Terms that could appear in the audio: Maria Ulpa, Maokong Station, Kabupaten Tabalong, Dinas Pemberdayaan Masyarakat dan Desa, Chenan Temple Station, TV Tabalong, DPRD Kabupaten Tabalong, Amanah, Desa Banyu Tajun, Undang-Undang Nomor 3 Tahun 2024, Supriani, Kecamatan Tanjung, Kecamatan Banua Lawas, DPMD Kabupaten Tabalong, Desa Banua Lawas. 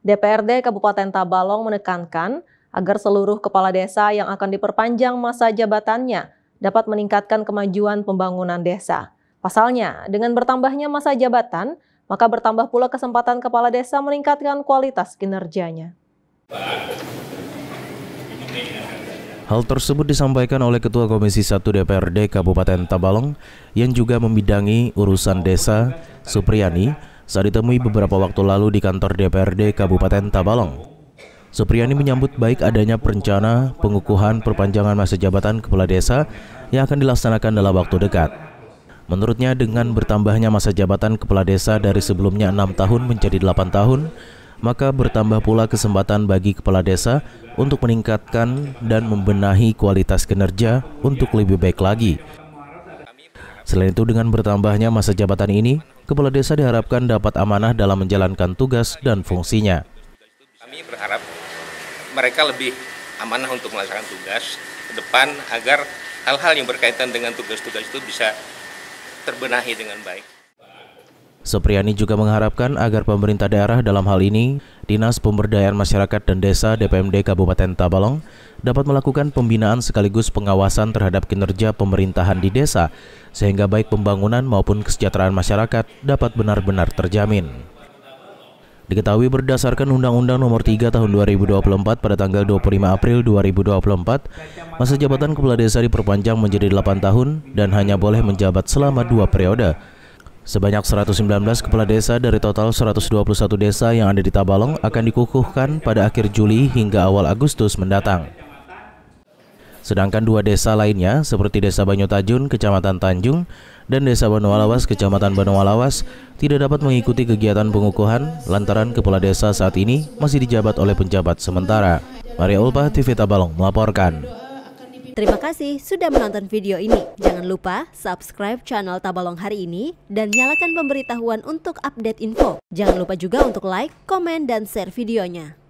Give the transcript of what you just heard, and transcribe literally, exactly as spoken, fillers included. D P R D Kabupaten Tabalong menekankan agar seluruh kepala desa yang akan diperpanjang masa jabatannya dapat meningkatkan kemajuan pembangunan desa. Pasalnya, dengan bertambahnya masa jabatan, maka bertambah pula kesempatan kepala desa meningkatkan kualitas kinerjanya. Hal tersebut disampaikan oleh Ketua Komisi satu D P R D Kabupaten Tabalong yang juga membidangi urusan desa, Supriani, saat ditemui beberapa waktu lalu di kantor D P R D Kabupaten Tabalong. Supriani menyambut baik adanya perencana pengukuhan perpanjangan masa jabatan kepala desa yang akan dilaksanakan dalam waktu dekat. Menurutnya, dengan bertambahnya masa jabatan kepala desa dari sebelumnya enam tahun menjadi delapan tahun, maka bertambah pula kesempatan bagi kepala desa untuk meningkatkan dan membenahi kualitas kinerja untuk lebih baik lagi. Selain itu, dengan bertambahnya masa jabatan ini, kepala desa diharapkan dapat amanah dalam menjalankan tugas dan fungsinya. Kami berharap mereka lebih amanah untuk melaksanakan tugas ke depan agar hal-hal yang berkaitan dengan tugas-tugas itu bisa terbenahi dengan baik. Supriani juga mengharapkan agar pemerintah daerah, dalam hal ini Dinas Pemberdayaan Masyarakat dan Desa D P M D Kabupaten Tabalong, dapat melakukan pembinaan sekaligus pengawasan terhadap kinerja pemerintahan di desa, sehingga baik pembangunan maupun kesejahteraan masyarakat dapat benar-benar terjamin. Diketahui berdasarkan Undang-Undang Nomor tiga Tahun dua ribu dua puluh empat pada tanggal dua puluh lima April dua ribu dua puluh empat, masa jabatan kepala desa diperpanjang menjadi delapan tahun dan hanya boleh menjabat selama dua periode. Sebanyak seratus sembilan belas kepala desa dari total seratus dua puluh satu desa yang ada di Tabalong akan dikukuhkan pada akhir Juli hingga awal Agustus mendatang. Sedangkan dua desa lainnya seperti Desa Banyu Tajun, Kecamatan Tanjung, dan Desa Banua Lawas, Kecamatan Banua Lawas, tidak dapat mengikuti kegiatan pengukuhan lantaran kepala desa saat ini masih dijabat oleh penjabat sementara. Maria Ulpa, T V Tabalong melaporkan. Terima kasih sudah menonton video ini. Jangan lupa subscribe channel Tabalong Hari Ini dan nyalakan pemberitahuan untuk update info. Jangan lupa juga untuk like, komen, dan share videonya.